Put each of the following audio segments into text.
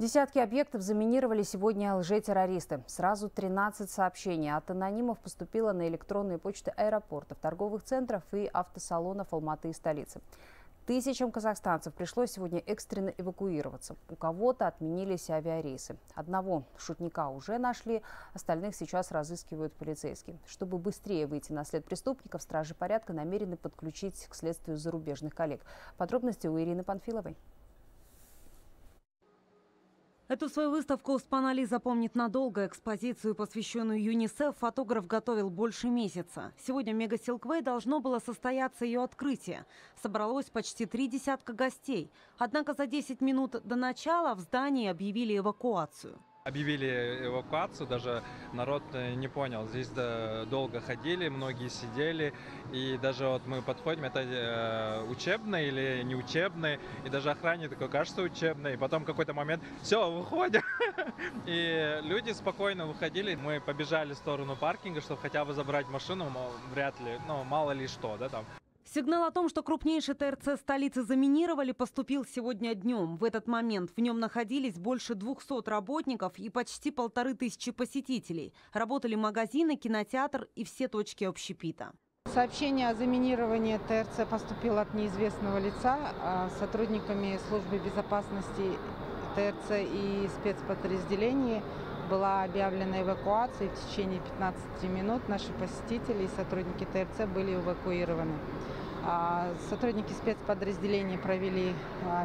Десятки объектов заминировали сегодня лжетеррористы. Сразу 13 сообщений от анонимов поступило на электронные почты аэропортов, торговых центров и автосалонов Алматы и столицы. Тысячам казахстанцев пришлось сегодня экстренно эвакуироваться. У кого-то отменились авиарейсы. Одного шутника уже нашли, остальных сейчас разыскивают полицейские. Чтобы быстрее выйти на след преступников, стражи порядка намерены подключить к следствию зарубежных коллег. Подробности у Ирины Панфиловой. Эту свою выставку «Успанали» запомнит надолго. Экспозицию, посвященную ЮНИСЕФ, фотограф готовил больше месяца. Сегодня в Мегасилквей должно было состояться ее открытие. Собралось почти 30 гостей. Однако за 10 минут до начала в здании объявили эвакуацию. Объявили эвакуацию, даже народ не понял. Здесь долго ходили, многие сидели. И даже вот мы подходим, это учебное или не учебное. И даже охране такое кажется учебное. И потом какой-то момент, все, выходим. И люди спокойно выходили. Мы побежали в сторону паркинга, чтобы хотя бы забрать машину. Вряд ли, ну мало ли что, да, там. Сигнал о том, что крупнейший ТРЦ столицы заминировали, поступил сегодня днем. В этот момент в нем находились больше 200 работников и почти 1500 посетителей. Работали магазины, кинотеатр и все точки общепита. Сообщение о заминировании ТРЦ поступило от неизвестного лица. Сотрудниками службы безопасности ТРЦ и спецподразделений была объявлена эвакуация. В течение 15 минут наши посетители и сотрудники ТРЦ были эвакуированы. Сотрудники спецподразделения провели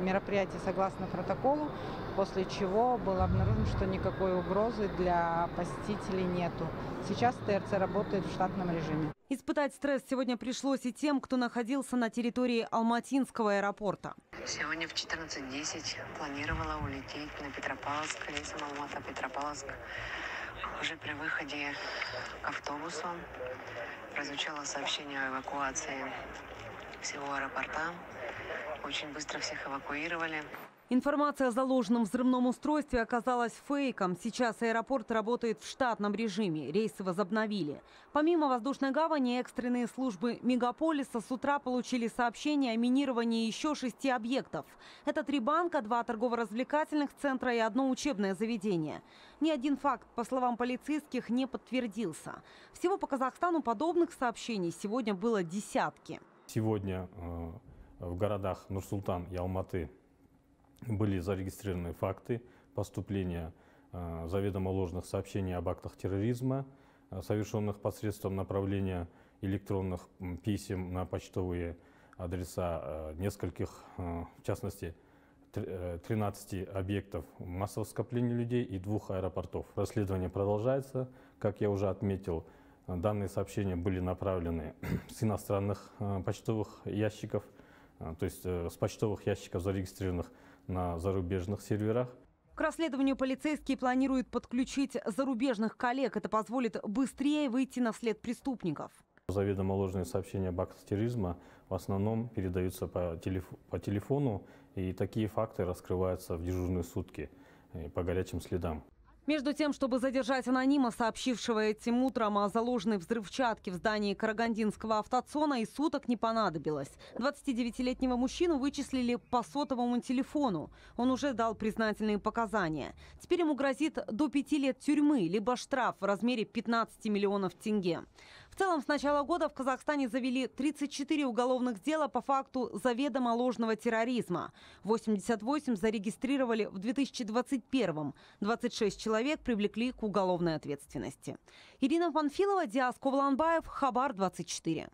мероприятие согласно протоколу, после чего было обнаружено, что никакой угрозы для посетителей нету. Сейчас ТРЦ работает в штатном режиме. Испытать стресс сегодня пришлось и тем, кто находился на территории Алматинского аэропорта. Сегодня в 14:10 планировала улететь на Петропавловск, рейсом Алмата-Петропавловск. Уже при выходе к автобусу прозвучало сообщение о эвакуации всего аэропорта. Очень быстро всех эвакуировали. Информация о заложенном взрывном устройстве оказалась фейком. Сейчас аэропорт работает в штатном режиме. Рейсы возобновили. Помимо воздушной гавани, экстренные службы мегаполиса с утра получили сообщение о минировании еще 6 объектов. Это 3 банка, 2 торгово-развлекательных центра и 1 учебное заведение. Ни один факт, по словам полицейских, не подтвердился. Всего по Казахстану подобных сообщений сегодня было десятки. Сегодня в городах Нур-Султан и Алматы были зарегистрированы факты поступления заведомо ложных сообщений об актах терроризма, совершенных посредством направления электронных писем на почтовые адреса нескольких, в частности, 13 объектов массового скопления людей и 2 аэропортов. Расследование продолжается. Как я уже отметил, данные сообщения были направлены с иностранных почтовых ящиков, то есть с почтовых ящиков, зарегистрированных на зарубежных серверах. К расследованию полицейские планируют подключить зарубежных коллег. Это позволит быстрее выйти на след преступников. Заведомо ложные сообщения об актах терроризма в основном передаются по телефону, и такие факты раскрываются в дежурные сутки по горячим следам. Между тем, чтобы задержать анонима, сообщившего этим утром о заложенной взрывчатке в здании карагандинского автоцона, и суток не понадобилось. 29-летнего мужчину вычислили по сотовому телефону. Он уже дал признательные показания. Теперь ему грозит до 5 лет тюрьмы, либо штраф в размере 15 миллионов тенге. В целом, с начала года в Казахстане завели 34 уголовных дела по факту заведомо ложного терроризма. 88 зарегистрировали в 2021-м. 26 человек привлекли к уголовной ответственности. Ирина Панфилова, Диас Хабар, 24.